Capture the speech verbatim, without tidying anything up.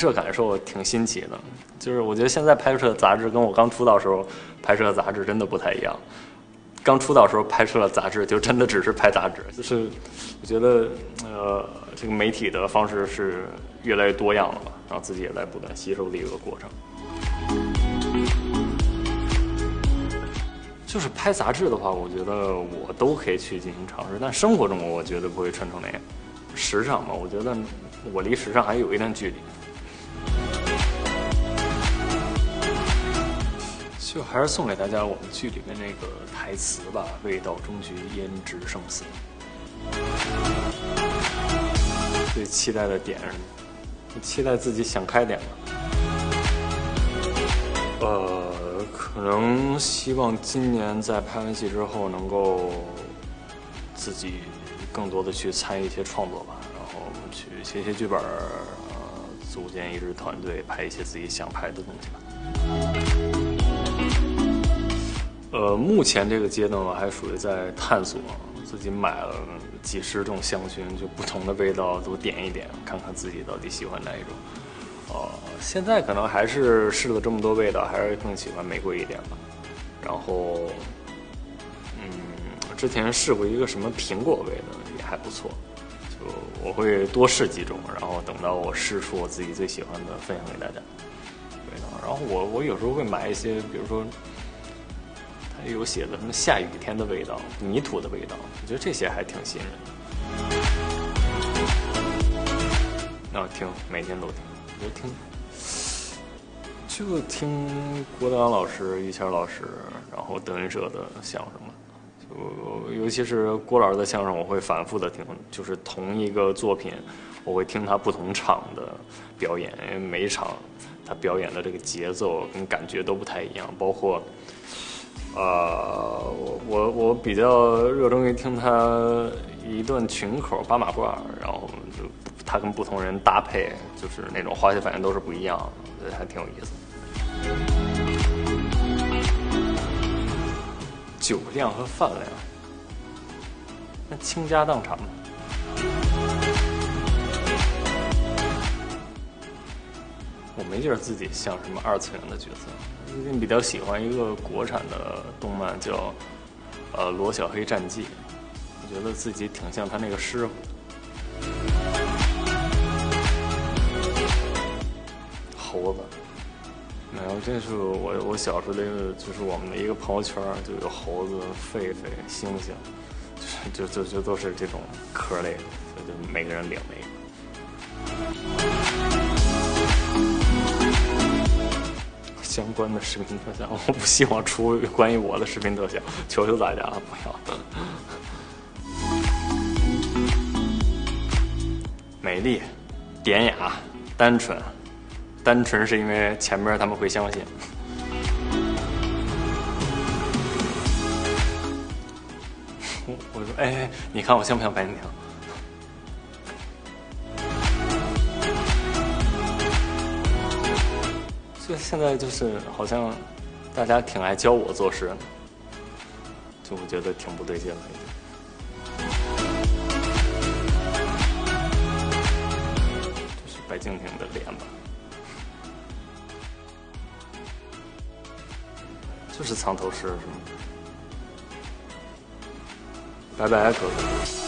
摄感受挺新奇的，就是我觉得现在拍摄杂志跟我刚出道时候拍摄杂志真的不太一样。刚出道时候拍摄杂志就真的只是拍杂志，就是我觉得呃这个媒体的方式是越来越多样了吧，然后自己也在不断吸收的一个过程。就是拍杂志的话，我觉得我都可以去进行尝试，但生活中我绝对不会穿成那样。时尚嘛，我觉得我离时尚还有一段距离。就还是送给大家我们剧里面那个台词吧，“未到终局，焉知生死”。最期待的点，期待自己想开点吧。呃，可能希望今年在拍完戏之后，能够自己更多的去参与一些创作吧，然后去写写剧本，呃，组建一支团队，拍一些自己想拍的东西吧。呃，目前这个阶段我还属于在探索，自己买了几十种香薰，就不同的味道都点一点，看看自己到底喜欢哪一种。呃，现在可能还是试了这么多味道，还是更喜欢玫瑰一点吧。然后，嗯，之前试过一个什么苹果味的，也还不错。就我会多试几种，然后等到我试出我自己最喜欢的，分享给大家。对的，然后我我有时候会买一些，比如说。有写的什么下雨天的味道、泥土的味道，我觉得这些还挺吸引人的。那、哦、听每天都听，我就听，就听郭德纲老师、于谦老师，然后德云社的相声嘛。就尤其是郭老师的相声，我会反复的听，就是同一个作品，我会听他不同场的表演，因为每一场他表演的这个节奏跟感觉都不太一样，包括。呃，我我我比较热衷于听他一段群口八马褂，然后就他跟不同人搭配，就是那种化学反应都是不一样，我觉得还挺有意思。酒量和饭量，那倾家荡产吗？我没觉得自己像什么二次元的角色。最近比较喜欢一个国产的动漫叫，呃，《罗小黑战记》，我觉得自己挺像他那个师傅。猴子，没有，这是我我小时候的，就是我们的一个朋友圈，就有猴子、狒狒、猩猩，就就就都是这种壳类的，所以就每个人领了一个。相关的视频特效，我不希望出关于我的视频特效，求求大家了，不要。美丽、典雅、单纯，单纯是因为前面他们会相信。我我说，哎，你看我像不像白敬亭？就现在就是好像大家挺爱教我做事的，就我觉得挺不对劲了已经。这是白敬亭的脸吧？就是藏头诗是吗？拜拜，哥哥。